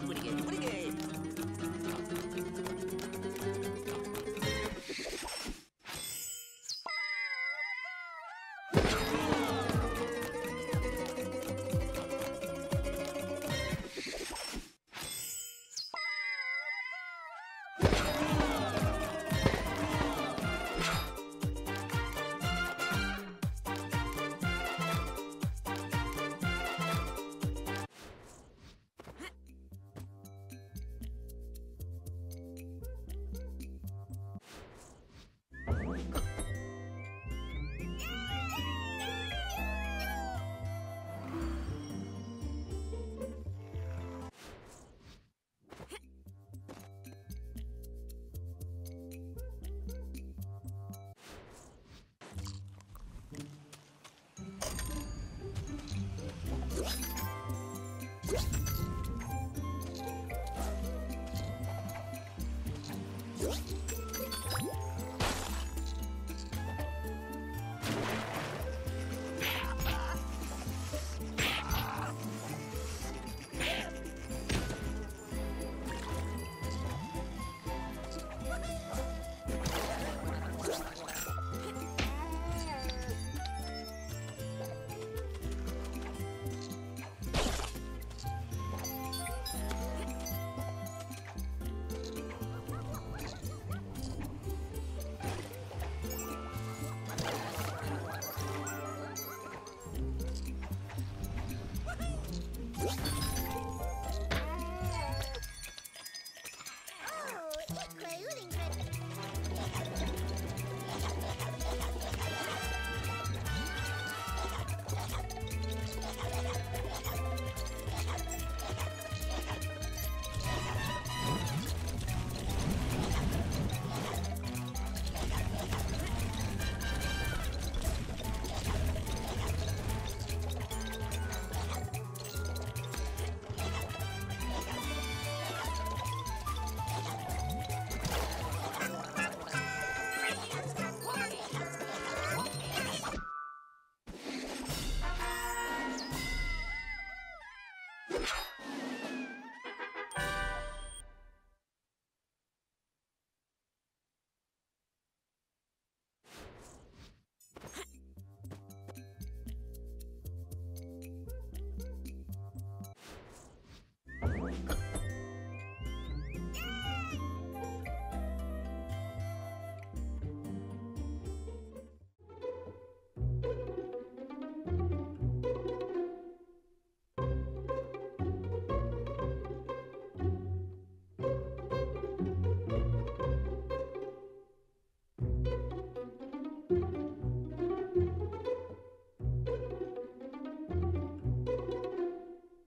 Do it again.